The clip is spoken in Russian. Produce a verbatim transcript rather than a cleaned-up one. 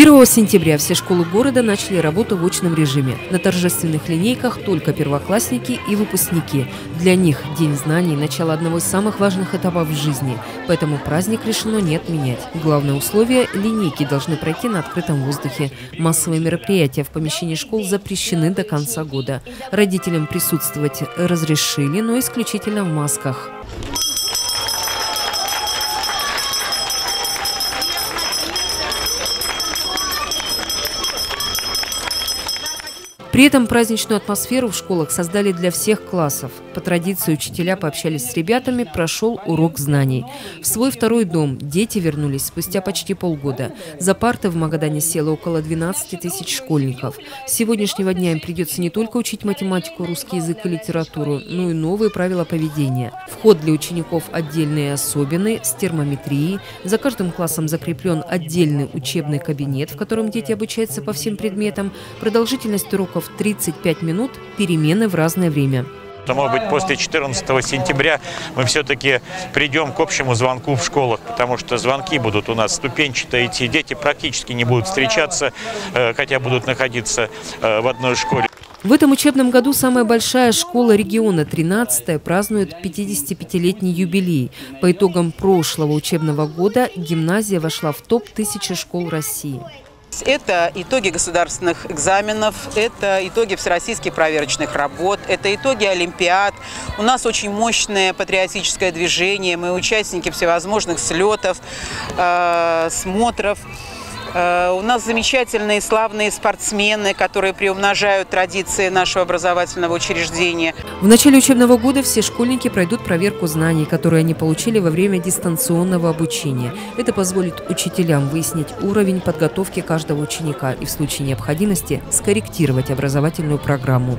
первого сентября все школы города начали работу в очном режиме. На торжественных линейках только первоклассники и выпускники. Для них День знаний – начало одного из самых важных этапов в жизни. Поэтому праздник решено не отменять. Главное условие – линейки должны пройти на открытом воздухе. Массовые мероприятия в помещении школ запрещены до конца года. Родителям присутствовать разрешили, но исключительно в масках. При этом праздничную атмосферу в школах создали для всех классов. По традиции учителя пообщались с ребятами, прошел урок знаний. В свой второй дом дети вернулись спустя почти полгода. За парты в Магадане село около двенадцати тысяч школьников. С сегодняшнего дня им придется не только учить математику, русский язык и литературу, но и новые правила поведения. Вход для учеников отдельный и особенный, с термометрией. За каждым классом закреплен отдельный учебный кабинет, в котором дети обучаются по всем предметам. Продолжительность уроков тридцать пять минут, перемены в разное время. Может быть, после четырнадцатого сентября мы все-таки придем к общему звонку в школах, потому что звонки будут у нас ступенчато идти, дети практически не будут встречаться, хотя будут находиться в одной школе. В этом учебном году самая большая школа региона, тринадцатая, празднует пятидесятипятилетний юбилей. По итогам прошлого учебного года гимназия вошла в топ тысячи школ России. Это итоги государственных экзаменов, это итоги всероссийских проверочных работ, это итоги олимпиад. У нас очень мощное патриотическое движение, мы участники всевозможных слетов, э, смотров. Э, у нас замечательные славные спортсмены, которые приумножают традиции нашего образовательного учреждения. В начале учебного года все школьники пройдут проверку знаний, которые они получили во время дистанционного обучения. Это позволит учителям выяснить уровень подготовки каждого ученика и в случае необходимости скорректировать образовательную программу.